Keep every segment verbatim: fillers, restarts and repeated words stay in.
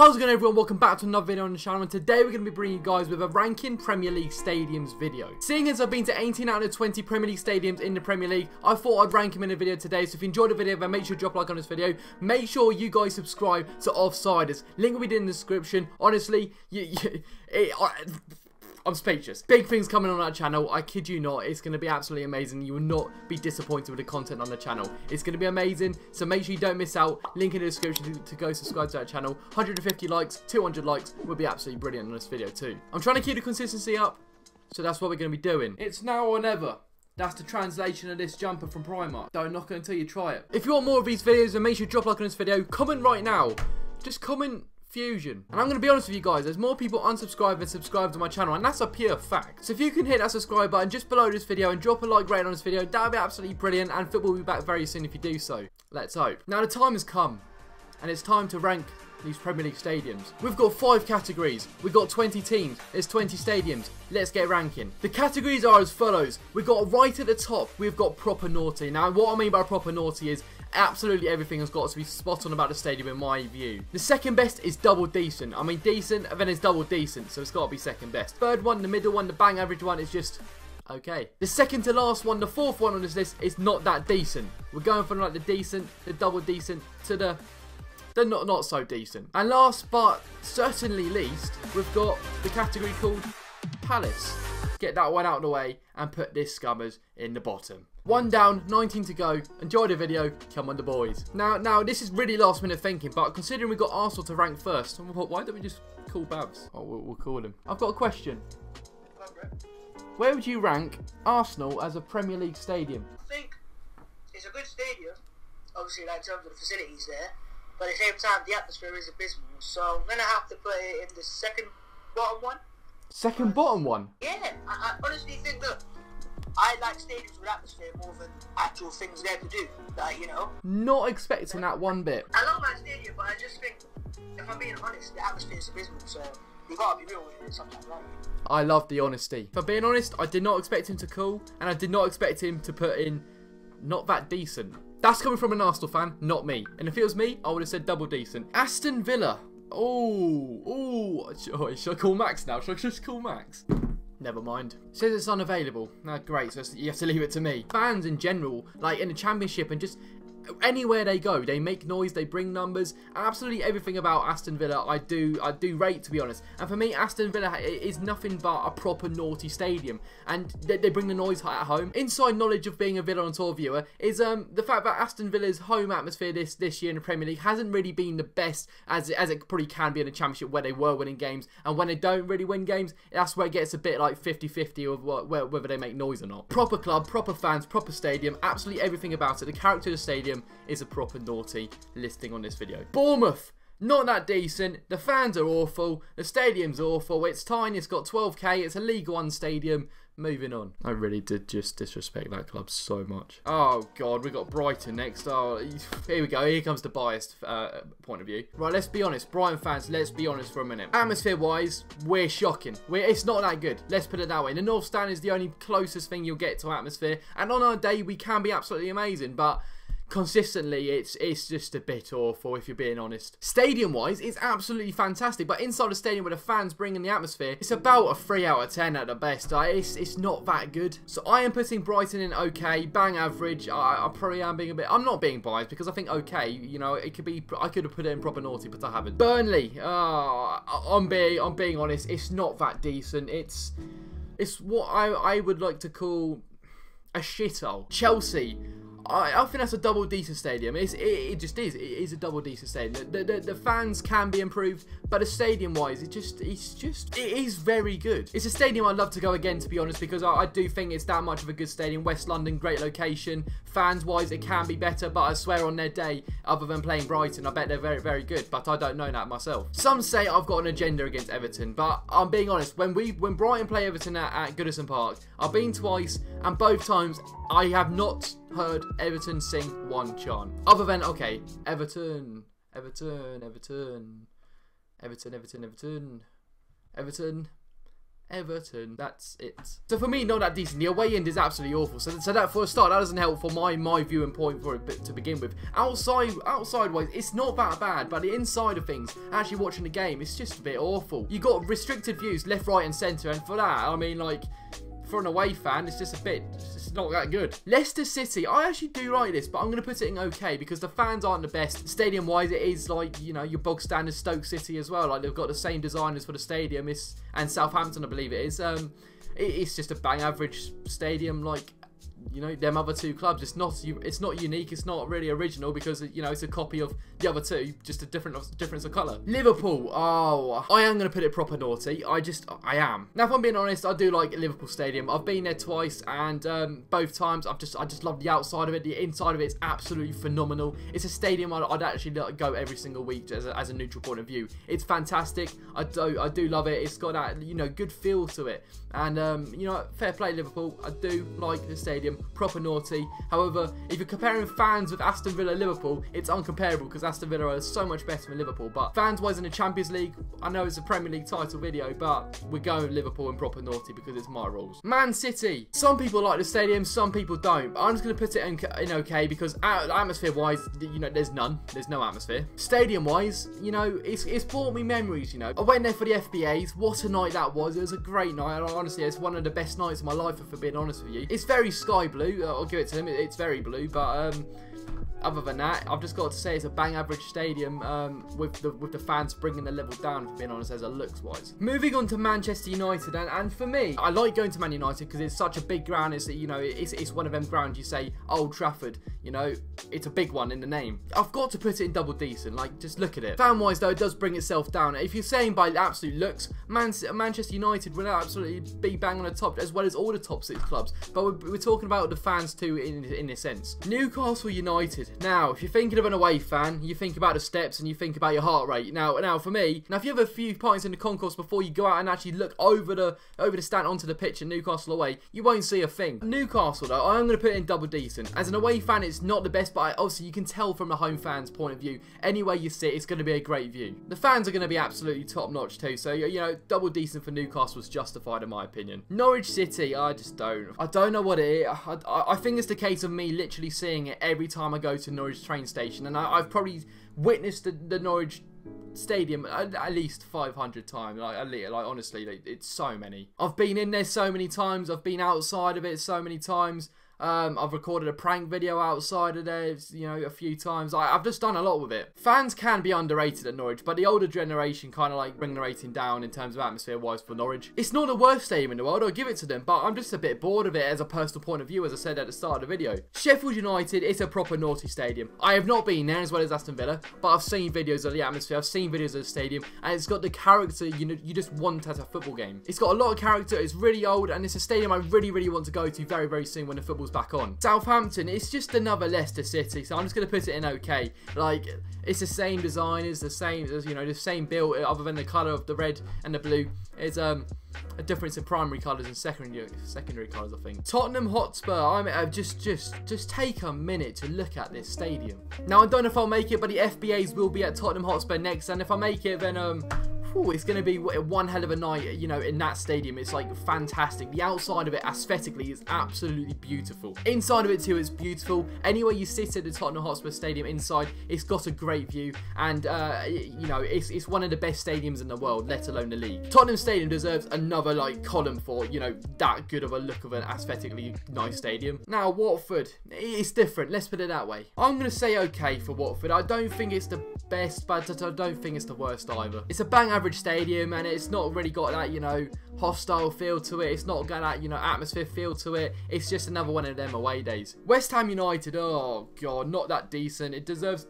How's it going, everyone? Welcome back to another video on the channel, and today we're going to be bringing you guys with a ranking Premier League stadiums video. Seeing as I've been to eighteen out of twenty Premier League stadiums in the Premier League, I thought I'd rank them in a video today. So if you enjoyed the video, then make sure you drop a like on this video. Make sure you guys subscribe to Offsiders. Link will be in the description. Honestly, you... you it, I, I'm speechless. Big things coming on our channel, I kid you not. It's going to be absolutely amazing. You will not be disappointed with the content on the channel. It's going to be amazing, so make sure you don't miss out. Link in the description to, to go subscribe to our channel. one hundred fifty likes, two hundred likes would be absolutely brilliant on this video too. I'm trying to keep the consistency up, so that's what we're going to be doing. It's now or never. That's the translation of this jumper from Primark. Don't knock it until you try it. If you want more of these videos, then make sure you drop a like on this video. Comment right now. Just comment Fusion. And I'm going to be honest with you guys, there's more people unsubscribed than subscribed to my channel, and that's a pure fact. So if you can hit that subscribe button just below this video and drop a like rating on this video, that would be absolutely brilliant, and football will be back very soon if you do so. Let's hope. Now the time has come, and it's time to rank these Premier League stadiums. We've got five categories, we've got twenty teams, there's twenty stadiums. Let's get ranking. The categories are as follows. We've got right at the top, we've got proper naughty. Now what I mean by proper naughty is absolutely everything has got to be spot on about the stadium in my view. The second best is double decent. I mean decent and then it's double decent, so it's got to be second best. Third one, the middle one, the bang average one is just okay. The second to last one, the fourth one on this list is not that decent. We're going from like the decent, the double decent to the They're not, not so decent. And last but certainly least, we've got the category called Palace. Get that one out of the way and put this scummers in the bottom. One down, nineteen to go. Enjoy the video. Come on the boys. Now, now this is really last minute thinking, but considering we've got Arsenal to rank first, why don't we just call Babs? Oh, we'll, we'll call him. I've got a question. Where would you rank Arsenal as a Premier League stadium? I think it's a good stadium. Obviously, like in terms of the facilities there. But at the same time, the atmosphere is abysmal, so I'm going to have to put it in the second bottom one. Second bottom one? Yeah, I, I honestly think, look, I like stadiums with atmosphere more than actual things there to do, like, you know. Not expecting that one bit. I love my stadium, but I just think, if I'm being honest, the atmosphere is abysmal, so you've got to be real with it sometimes, right? I love the honesty. For being honest, I did not expect him to call, and I did not expect him to put in not that decent. That's coming from an Arsenal fan, not me. And if it was me, I would have said double decent. Aston Villa. Oh, oh, oh, should I call Max now? Should I just call Max? Never mind. It says it's unavailable. Ah, great, so you have to leave it to me. Fans in general, like in the Championship and just anywhere they go, they make noise, they bring numbers. Absolutely everything about Aston Villa I do I do rate, to be honest. And for me, Aston Villa is nothing but a proper naughty stadium, and they, they bring the noise at home. Inside knowledge of being a Villa on tour viewer is um the fact that Aston Villa's home atmosphere this this year in the Premier League hasn't really been the best as, as it probably can be in the Championship, where they were winning games, and when they don't really win games, that's where it gets a bit like fifty fifty of what, where, whether they make noise or not. Proper club, proper fans, proper stadium, absolutely everything about it. The character of the stadium is a proper naughty listing on this video. Bournemouth, not that decent. The fans are awful. The stadium's awful. It's tiny. It's got twelve K. It's a League One stadium. Moving on. I really did just disrespect that club so much. Oh God, we got Brighton next. Oh, here we go. Here comes the biased uh, point of view. Right, let's be honest, Brighton fans. Let's be honest for a minute. Atmosphere-wise, we're shocking. We're, it's not that good. Let's put it that way. The North Stand is the only closest thing you'll get to atmosphere. And on our day, we can be absolutely amazing, but consistently, it's it's just a bit awful, if you're being honest. Stadium-wise, it's absolutely fantastic, but inside the stadium where the fans bring in the atmosphere, it's about a three out of ten at the best. Uh, it's, it's not that good. So I am putting Brighton in okay, bang average. I, I probably am being a bit... I'm not being biased, because I think okay, you know, it could be... I could have put it in proper naughty, but I haven't. Burnley, uh, I'm, being, I'm being honest, it's not that decent. It's, it's what I, I would like to call a shithole. Chelsea... I, I think that's a double decent stadium. It's, it, it just is. It is a double decent stadium. The, the, the fans can be improved, but the stadium wise, it just, it's just, it is very good. It's a stadium I'd love to go again, to be honest, because I, I do think it's that much of a good stadium. West London, great location. Fans wise, it can be better, but I swear on their day, other than playing Brighton, I bet they're very, very good. But I don't know that myself. Some say I've got an agenda against Everton, but I'm being honest. When we, when Brighton play Everton at, at Goodison Park, I've been twice, and both times I have not heard Everton sing one chant. Other than, okay, Everton, Everton, Everton, Everton, Everton, Everton, Everton, Everton. That's it. So for me, not that decent. The away end is absolutely awful. So, so that for a start, that doesn't help for my my viewing point for it to begin with. Outside, outside wise, it's not that bad, but the inside of things, actually watching the game, it's just a bit awful. You got restricted views left, right, and centre, and for that, I mean, like, for an away fan, it's just a bit, it's just not that good. Leicester City, I actually do like this, but I'm going to put it in okay because the fans aren't the best. Stadium-wise, it is like, you know, your bog standard Stoke City as well. Like, they've got the same designers for the stadium, it's, and Southampton, I believe it is. Um, it, it's just a bang average stadium, like, you know, them other two clubs. It's not, it's not unique. It's not really original because, you know, it's a copy of the other two, just a different difference of colour. Liverpool. Oh, I am going to put it proper naughty. I just, I am. Now, if I'm being honest, I do like Liverpool Stadium. I've been there twice, and um, both times I've just, I just love the outside of it. The inside of it is absolutely phenomenal. It's a stadium I'd, I'd actually go every single week as a, as a neutral point of view. It's fantastic. I do, I do love it. It's got that, you know, good feel to it, and um, you know, fair play Liverpool. I do like the stadium. Proper naughty. However, if you're comparing fans with Aston Villa and Liverpool, it's uncomparable because Aston Villa are so much better than Liverpool. But fans-wise in the Champions League, I know it's a Premier League title video, but we're going Liverpool and proper naughty because it's my rules. Man City. Some people like the stadium, some people don't. But I'm just going to put it in, in okay because atmosphere-wise, you know, there's none. There's no atmosphere. Stadium-wise, you know, it's, it's brought me memories, you know. I went there for the F B As. What a night that was. It was a great night. Honestly, it's one of the best nights of my life, if I'm being honest with you. It's very sky blue, I'll give it to him, it's very blue, but um, other than that, I've just got to say it's a bang average stadium, um, with the with the fans bringing the level down, if I'm being honest, as a looks wise. Moving on to Manchester United, and, and for me, I like going to Man United because it's such a big ground. It's, you know, it's, it's one of them grounds you say Old Trafford, you know, it's a big one in the name. I've got to put it in double decent, like, just look at it. Fan wise though, it does bring itself down. If you're saying by absolute looks, Man Manchester United will absolutely be bang on the top, as well as all the top six clubs, but we're, we're talking about the fans too in, in a sense. Newcastle United. Now, if you're thinking of an away fan, you think about the steps and you think about your heart rate. Now, now for me, now if you have a few pints in the concourse before you go out and actually look over the over the stand onto the pitch in Newcastle away, you won't see a thing. Newcastle though, I'm going to put it in double decent. As an away fan, it's not the best, but obviously you can tell from the home fans' point of view. Anywhere you sit, it's going to be a great view. The fans are going to be absolutely top notch too. So you know, double decent for Newcastle was justified in my opinion. Norwich City, I just don't, I don't know what it is. I, I, I think it's the case of me literally seeing it every time I go to Norwich train station, and I, I've probably witnessed the, the Norwich Stadium at, at least five hundred times. Like, at least, like honestly, like, it's so many. I've been in there so many times. I've been outside of it so many times. Um, I've recorded a prank video outside of there, you know, a few times. I, I've just done a lot with it. Fans can be underrated at Norwich, but the older generation kind of like bring the rating down in terms of atmosphere-wise for Norwich. It's not the worst stadium in the world, I'll give it to them, but I'm just a bit bored of it as a personal point of view, as I said at the start of the video. Sheffield United, it's a proper naughty stadium. I have not been there as well as Aston Villa, but I've seen videos of the atmosphere, I've seen videos of the stadium, and it's got the character you know you just want at a football game. It's got a lot of character, it's really old, and it's a stadium I really, really want to go to very, very soon when the football's back on. Southampton, it's just another Leicester City, so I'm just going to put it in okay. Like, it's the same designers, the same, you know, the same build, other than the colour of the red and the blue. It's um, a difference in primary colours and secondary secondary colours, I think. Tottenham Hotspur, I'm uh, just just just take a minute to look at this stadium. Now, I don't know if I'll make it, but the F B As will be at Tottenham Hotspur next, and if I make it, then um. Ooh, it's going to be one hell of a night, you know, in that stadium. It's like fantastic. The outside of it aesthetically is absolutely beautiful. Inside of it too is beautiful. Anywhere you sit at the Tottenham Hotspur Stadium inside, it's got a great view. And, uh, you know, it's, it's one of the best stadiums in the world, let alone the league. Tottenham Stadium deserves another, like, column for, you know, that good of a look of an aesthetically nice stadium. Now, Watford, it's different. Let's put it that way. I'm going to say okay for Watford. I don't think it's the best, but I don't think it's the worst either. It's a bang-average stadium, and it's not really got that, you know, hostile feel to it. It's not got that, you know, atmosphere feel to it. It's just another one of them away days. West Ham United, oh god, not that decent. It deserves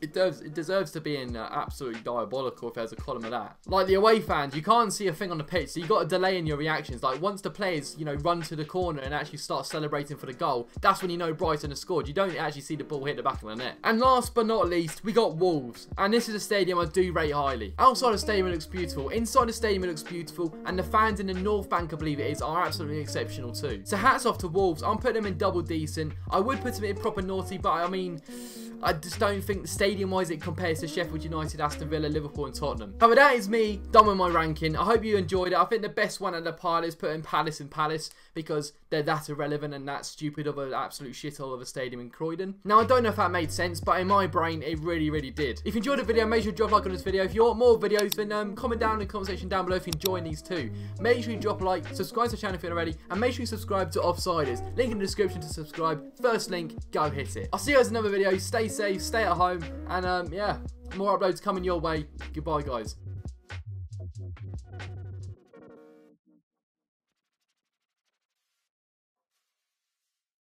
It does. It deserves to be in uh, absolutely diabolical if there's a column of that. Like the away fans, you can't see a thing on the pitch, so you got a delay in your reactions. Like once the players, you know, run to the corner and actually start celebrating for the goal, that's when you know Brighton has scored. You don't actually see the ball hit the back of the net. And last but not least, we got Wolves, and this is a stadium I do rate highly. Outside the stadium it looks beautiful, inside the stadium it looks beautiful, and the fans in the North Bank, I believe it is, are absolutely exceptional too. So hats off to Wolves. I'm putting them in double decent. I would put them in proper naughty, but I mean, I just don't think stadium-wise it compares to Sheffield United, Aston Villa, Liverpool and Tottenham. However, that is me done with my ranking. I hope you enjoyed it. I think the best one at the pile is putting Palace and Palace because they're that irrelevant and that stupid of an absolute shithole of a stadium in Croydon. Now, I don't know if that made sense, but in my brain, it really, really did. If you enjoyed the video, make sure you drop a like on this video. If you want more videos, then um, comment down in the comment section down below if you're enjoying these too. Make sure you drop a like, subscribe to the channel if you're not already, and make sure you subscribe to Offsiders. Link in the description to subscribe. First link, go hit it. I'll see you guys in another video. Stay safe, stay at home, and um, yeah, more uploads coming your way. Goodbye, guys.